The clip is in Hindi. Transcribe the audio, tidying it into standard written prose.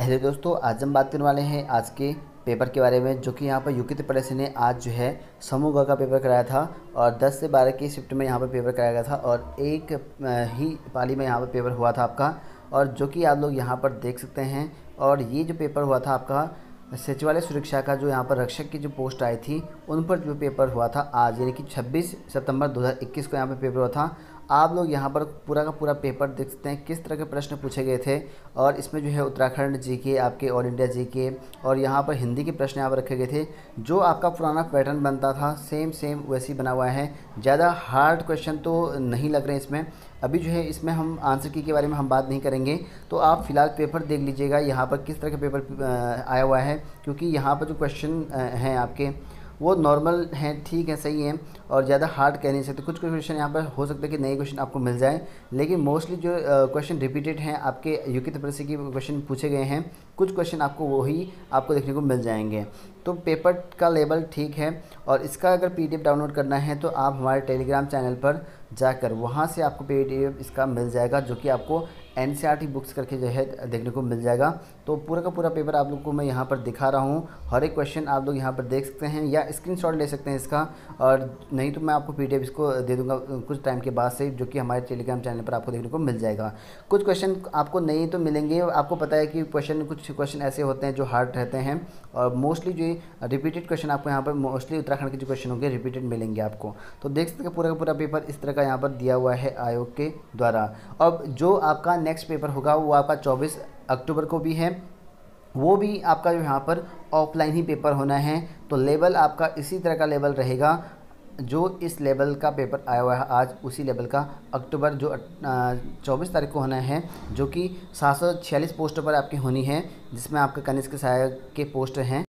हेलो दोस्तों, आज हम बात करने वाले हैं आज के पेपर के बारे में, जो कि यहाँ पर यूके त्रिपुरेश ने आज जो है समूह ग का पेपर कराया था और 10 से 12 की शिफ्ट में यहाँ पर पेपर कराया गया था और एक ही पाली में यहाँ पर पेपर हुआ था आपका, और जो कि आप लोग यहाँ पर देख सकते हैं। और ये जो पेपर हुआ था आपका सचिवालय सुरक्षा का, जो यहाँ पर रक्षक की जो पोस्ट आई थी उन पर जो पेपर हुआ था आज, यानी कि 26 सितंबर 2021 को यहाँ पर पेपर हुआ था। आप लोग यहाँ पर पूरा का पूरा पेपर देख सकते हैं, किस तरह के प्रश्न पूछे गए थे। और इसमें जो है उत्तराखंड जीके, आपके ऑल इंडिया जीके और यहाँ पर हिंदी के प्रश्न यहाँ पर रखे गए थे। जो आपका पुराना पैटर्न बनता था सेम वैसी बना हुआ है, ज़्यादा हार्ड क्वेश्चन तो नहीं लग रहे हैं इसमें। अभी जो है इसमें हम आंसर की के बारे में हम बात नहीं करेंगे, तो आप फिलहाल पेपर देख लीजिएगा यहाँ पर किस तरह का पेपर आया हुआ है, क्योंकि यहाँ पर जो क्वेश्चन हैं आपके वो नॉर्मल हैं, ठीक है, सही है, और ज़्यादा हार्ड कह नहीं सकते। कुछ क्वेश्चन यहाँ पर हो सकता है कि नए क्वेश्चन आपको मिल जाए, लेकिन मोस्टली जो क्वेश्चन रिपीटेड हैं आपके यूके त्रिपुरेश के क्वेश्चन पूछे गए हैं, कुछ क्वेश्चन आपको वही आपको देखने को मिल जाएंगे। तो पेपर का लेवल ठीक है, और इसका अगर पीडीएफ डाउनलोड करना है तो आप हमारे टेलीग्राम चैनल पर जाकर वहाँ से आपको पीडीएफ इसका मिल जाएगा, जो कि आपको एनसीईआरटी बुक्स करके जो है देखने को मिल जाएगा। तो पूरा का पूरा पेपर आप लोग को मैं यहाँ पर दिखा रहा हूँ, हर एक क्वेश्चन आप लोग यहाँ पर देख सकते हैं या स्क्रीनशॉट ले सकते हैं इसका, और नहीं तो मैं आपको पीडीएफ इसको दे दूँगा कुछ टाइम के बाद से, जो कि हमारे टेलीग्राम चैनल पर आपको देखने को मिल जाएगा। कुछ क्वेश्चन आपको नहीं तो मिलेंगे, आपको पता है कि कुछ क्वेश्चन ऐसे होते हैं जो हार्ड रहते हैं, और मोस्टली जो रिपीटेड क्वेश्चन आपको यहाँ पर मोस्टली उत्तराखंड के जो क्वेश्चन होंगे रिपीटेड मिलेंगे आपको। तो देख सकते हैं पूरा का पूरा पेपर इस तरह का यहाँ पर दिया हुआ है आयोग के द्वारा। अब जो आपका नेक्स्ट पेपर होगा वो आपका 24 अक्टूबर को भी है, वो भी आपका जो यहाँ पर ऑफलाइन ही पेपर होना है। तो लेवल आपका इसी तरह का लेवल रहेगा, जो इस लेवल का पेपर आया हुआ है आज उसी लेवल का अक्टूबर जो 24 तारीख को होना है, जो कि 746 पोस्टों पर आपकी होनी है, जिसमें आपका कनिष्क सहायक के पोस्ट हैं।